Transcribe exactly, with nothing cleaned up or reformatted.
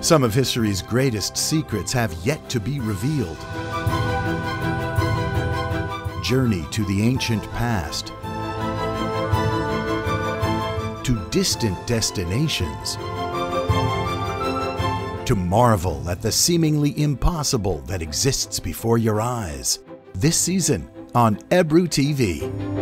Some of history's greatest secrets have yet to be revealed. Journey to the ancient past, to distant destinations, to marvel at the seemingly impossible that exists before your eyes. This season on Ebru T V.